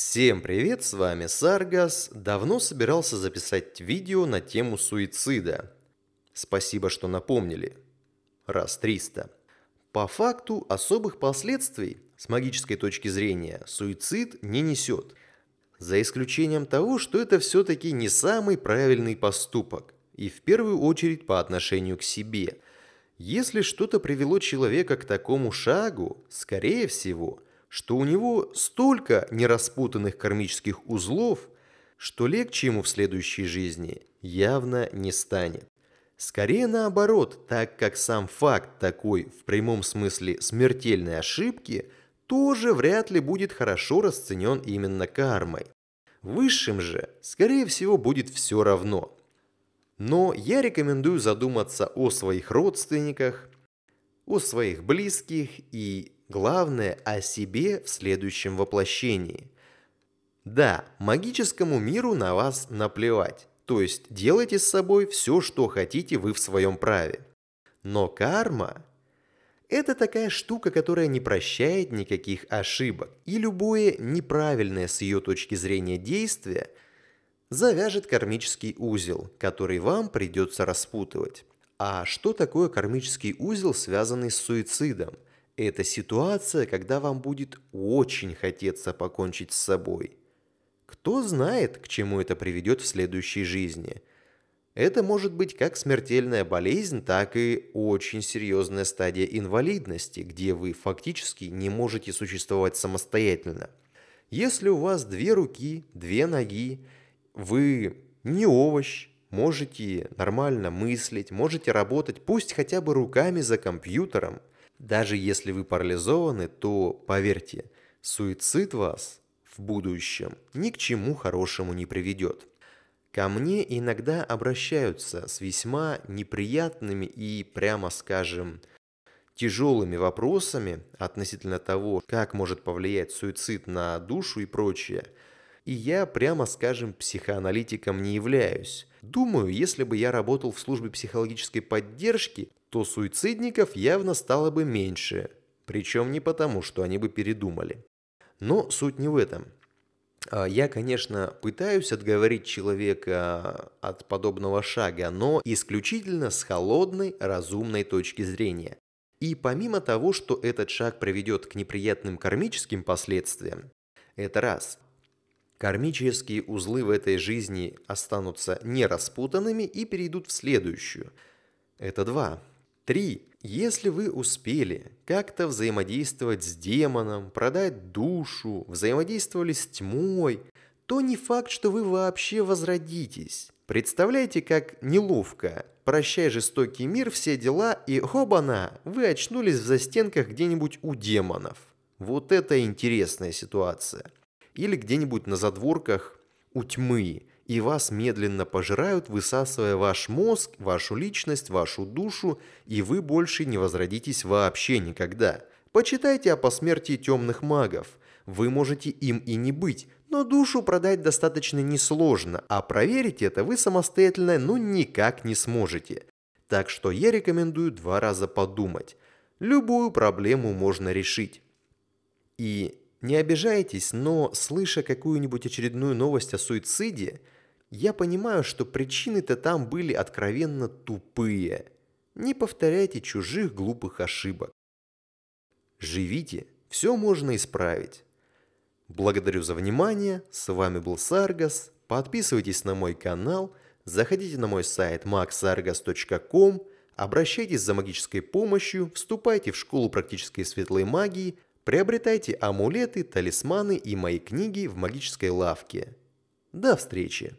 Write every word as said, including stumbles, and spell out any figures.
Всем привет, с вами Саргас. Давно собирался записать видео на тему суицида. Спасибо, что напомнили. Раз триста. По факту особых последствий с магической точки зрения суицид не несет. За исключением того, что это все-таки не самый правильный поступок. И в первую очередь по отношению к себе. Если что-то привело человека к такому шагу, скорее всего, что у него столько нераспутанных кармических узлов, что легче ему в следующей жизни явно не станет. Скорее наоборот, так как сам факт такой в прямом смысле смертельной ошибки тоже вряд ли будет хорошо расценен именно кармой. Высшим же, скорее всего, будет все равно. Но я рекомендую задуматься о своих родственниках, о своих близких и, главное, о себе в следующем воплощении. Да, магическому миру на вас наплевать, то есть делайте с собой все, что хотите, вы в своем праве. Но карма – это такая штука, которая не прощает никаких ошибок, и любое неправильное с ее точки зрения действие – завяжет кармический узел, который вам придется распутывать. А что такое кармический узел, связанный с суицидом? Это ситуация, когда вам будет очень хотеться покончить с собой. Кто знает, к чему это приведет в следующей жизни? Это может быть как смертельная болезнь, так и очень серьезная стадия инвалидности, где вы фактически не можете существовать самостоятельно. Если у вас две руки, две ноги, вы не овощ, можете нормально мыслить, можете работать, пусть хотя бы руками за компьютером. Даже если вы парализованы, то, поверьте, суицид вас в будущем ни к чему хорошему не приведет. Ко мне иногда обращаются с весьма неприятными и, прямо скажем, тяжелыми вопросами относительно того, как может повлиять суицид на душу и прочее. И я, прямо скажем, психоаналитиком не являюсь. Думаю, если бы я работал в службе психологической поддержки, то суицидников явно стало бы меньше. Причем не потому, что они бы передумали. Но суть не в этом. Я, конечно, пытаюсь отговорить человека от подобного шага, но исключительно с холодной, разумной точки зрения. И помимо того, что этот шаг приведет к неприятным кармическим последствиям, это раз – кармические узлы в этой жизни останутся нераспутанными и перейдут в следующую. Это два. Три. Если вы успели как-то взаимодействовать с демоном, продать душу, взаимодействовали с тьмой, то не факт, что вы вообще возродитесь. Представляете, как неловко. Прощай, жестокий мир, все дела, и хобана, вы очнулись в застенках где-нибудь у демонов. Вот это интересная ситуация. Или где-нибудь на задворках у тьмы, и вас медленно пожирают, высасывая ваш мозг, вашу личность, вашу душу, и вы больше не возродитесь вообще никогда. Почитайте о посмертии темных магов. Вы можете им и не быть, но душу продать достаточно несложно, а проверить это вы самостоятельно ну никак не сможете. Так что я рекомендую два раза подумать. Любую проблему можно решить. И... не обижайтесь, но, слыша какую-нибудь очередную новость о суициде, я понимаю, что причины-то там были откровенно тупые. Не повторяйте чужих глупых ошибок. Живите, все можно исправить. Благодарю за внимание, с вами был Саргас, подписывайтесь на мой канал, заходите на мой сайт маг саргас точка ком, обращайтесь за магической помощью, вступайте в школу практической светлой магии, приобретайте амулеты, талисманы и мои книги в магической лавке. До встречи!